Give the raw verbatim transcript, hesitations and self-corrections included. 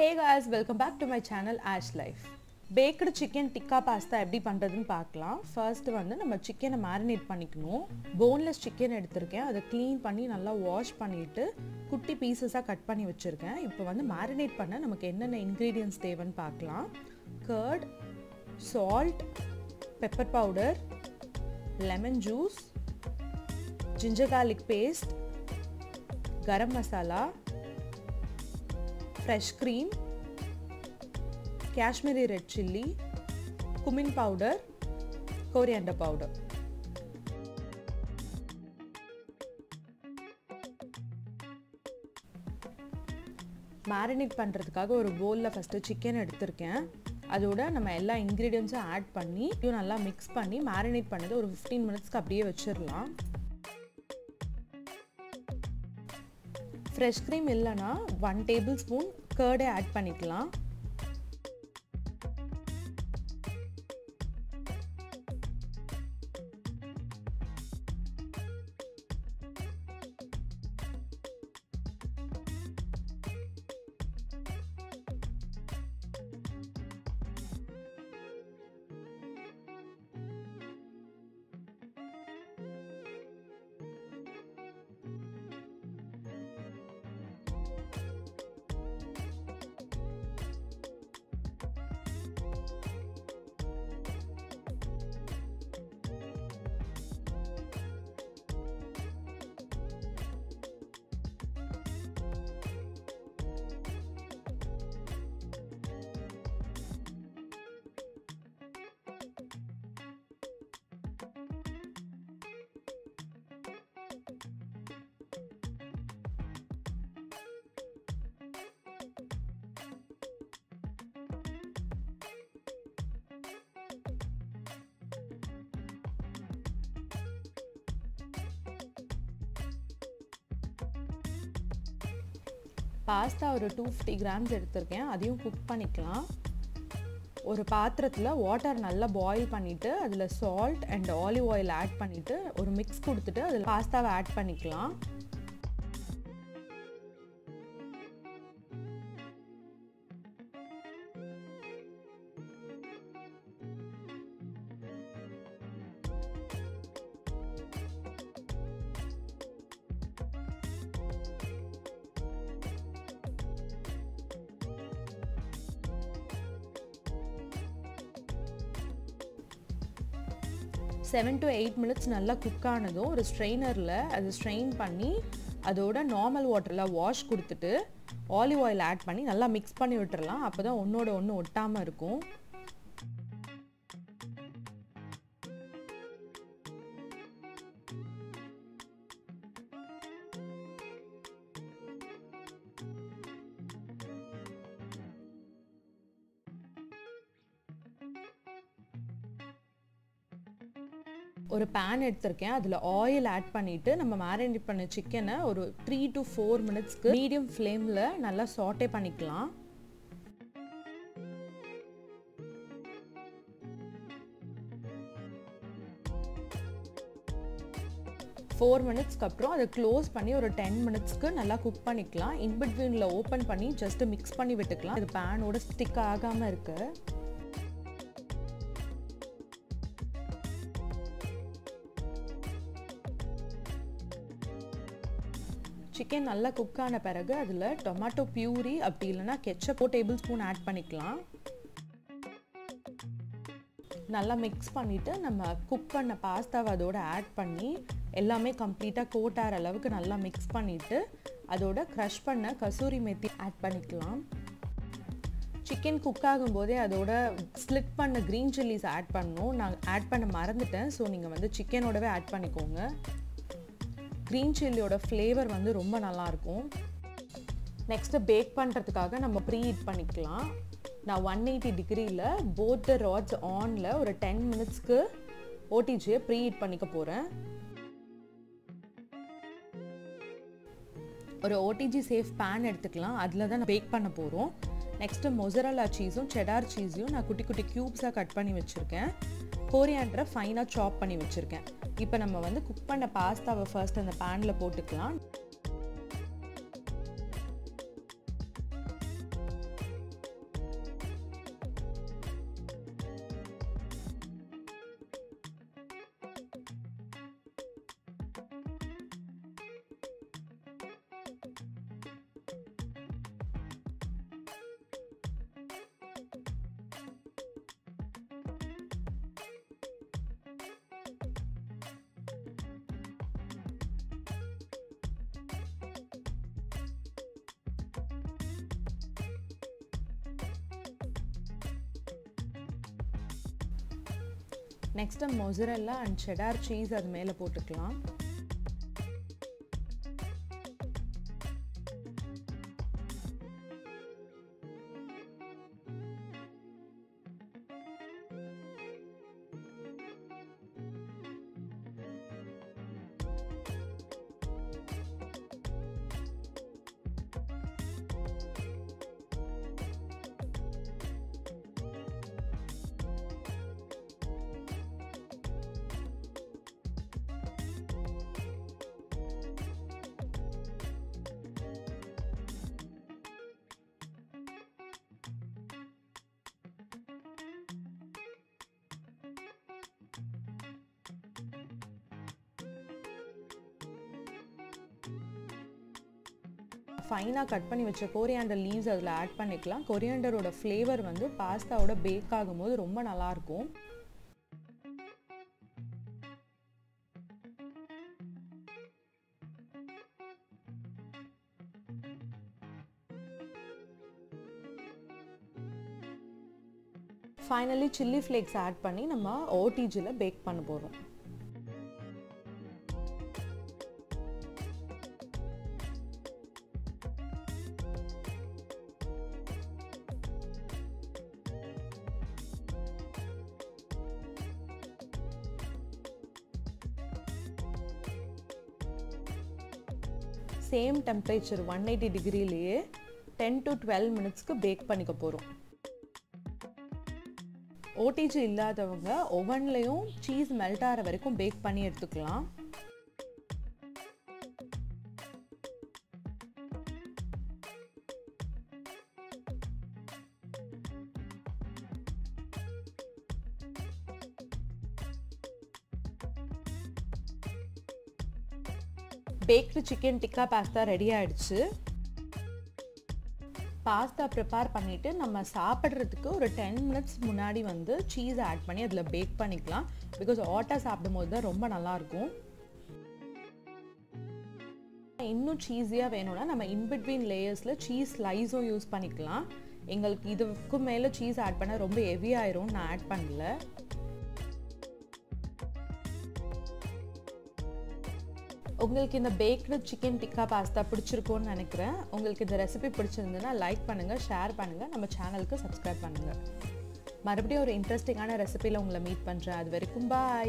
Hey guys, welcome back to my channel Ash Life. Baked chicken tikka pasta எப்படி பண்றதுன்னு பார்க்கலாம். First வந்து நம்ம chicken-ஐ marinate பண்ணிக்கணும். Boneless chicken எடுத்துர்க்கேன். அதை clean பண்ணி நல்லா wash பண்ணிட்டு குட்டி pieces-ஆ கட் பண்ணி வச்சிருக்கேன். இப்போ வந்து marinate பண்ண நமக்கு என்னென்ன ingredients தேவைன்னு பார்க்கலாம். Curd, salt, pepper powder, lemon juice, ginger garlic paste, garam masala, fresh cream, Kashmiri red chilli, cumin powder, coriander powder. Marinate பண்றதுக்காக ஒரு bowlல first chicken எடுத்துர்க்கேன். அதோட நம்ம எல்லா ingredients-ஐ add பண்ணி இது நல்லா mix பண்ணி marinate பண்ணது ஒரு fifteen minutes-க்கு அப்படியே வெச்சிரலாம். Fresh cream இல்லனா one tablespoon curd add பண்ணிக்கலாம். பாஸ்தா ஒரு two fifty grams எடுத்துர்க்கேன். அதையும் குக் பண்ணிக்கலாம். ஒரு பாத்திரத்துல வாட்டர் நல்லா பாயில் பண்ணிட்டு அதுல salt and olive oil add பண்ணிட்டு ஒரு mix கொடுத்துட்டு அதுல பாஸ்தாவை ஆட் பண்ணிக்கலாம். seven to eight minutes நல்லா குக் ஆனதும் ஒரு ஸ்ட்ரெய்னர்ல அது ஸ்ட்ரெயின் பண்ணி அதோட நார்மல் வாட்டர்ல வாஷ் கொடுத்துட்டு ஆலிவ் ஆயில் ஆட் பண்ணி நல்லா மிக்ஸ் பண்ணி விட்டுறலாம். அப்பதான் ஒண்ணோட ஒண்ணு ஒட்டாம இருக்கும். ஒரு pan எடுத்துர்க்கேன். அதுல oil add பண்ணிட்டு நம்ம marinate பண்ண chicken-ஐ ஒரு three to four minutes-க்கு medium flame-ல நல்லா saute பண்ணிக்கலாம். four minutes-க்கு அப்புறம் அதை close பண்ணி ஒரு ten minutes-க்கு நல்லா cook பண்ணிக்கலாம். In between-ல open பண்ணி just mix பண்ணி விட்டுக்கலாம். இது pan-ஓட stick ஆகாம இருக்கு. Chicken நல்லா cook ஆன பிறகு அதுல tomato puree அப்படி இல்லனா ketchup two tablespoon add பண்ணிக்கலாம். நல்லா mix பண்ணிட்டு நம்ம cook பண்ண பாஸ்தாவை அதோட add பண்ணி எல்லாமே கம்ப்ளீட்டா கோட் ஆற அளவுக்கு நல்லா mix பண்ணிட்டு அதோட crush பண்ண கசூரி மேத்தி add பண்ணிக்கலாம். Chicken cook ஆகும்போதே அதோட ஸ்ப்ளிட் பண்ண green chillies add பண்ணனும். நான் add பண்ண மறந்துட்டேன். சோ நீங்க வந்து chicken-ஓடவே add பண்ணிக்கோங்க. green chilli oda flavor vandu romba nalla irukum. Next bake pandradhukaga nama preheat panikalam. Na one eighty degree la both the rods on la or ten minutes ku O T G preheat panika poren. Or O T G safe pan eduthikalam, adula da na bake panna porom. Next mozzarella cheese um cheddar cheese um na kutti kutti cubes ah cut panni vechiruken. coriander fine ah chop panni vechiruken. இப்போ நம்ம வந்து cook பண்ண பாஸ்தாவை first அந்த panல போட்டுக்கலாம். Next, mozzarella and cheddar cheese adu mele potukalam. Fine cut panni vecha coriander leaves adula add pannikalam coriander oda flavor vandu pasta oda bake agumbod romba nalla irukum finally chilli flakes add panni nama O T G la bake panna porom same temperature one eighty degree liye ten to twelve minutes ku bake panika porom O T G illadavanga oven layum cheese melt aara varaikum bake panni edutukalam Baked chicken tikka pasta ready ஆயிடுச்சு pasta prepare பண்ணிட்டு நம்ம சாப்பிடுறதுக்கு ஒரு ten minutes முன்னாடி வந்து cheese add பண்ணி ಅದல bake பண்ணிக்கலாம் because atta சாப்பிடும்போது தான் ரொம்ப நல்லா இருக்கும் இன்னும் cheesy-ஆ வேணும்னா நம்ம in between layers-ல cheese slice-உம் யூஸ் பண்ணிக்கலாம் உங்களுக்கு இதுக்கு மேல cheese add பண்ணா ரொம்ப heavy ஆயிரும் நான் add பண்ணல உங்களுக்கு இந்த baked chicken tikka pasta பிடிச்சிருக்கும்னு நினைக்கிறேன் உங்களுக்கு இந்த ரெசிபி பிடிச்சிருந்தா லைக் பண்ணுங்க ஷேர் பண்ணுங்க நம்ம சேனலுக்கு subscribe பண்ணுங்க மறுபடியும் ஒரு இன்ட்ரஸ்டிங்கான ரெசிபில உங்களை மீட் பண்றேன் அதுவரைக்கும் பை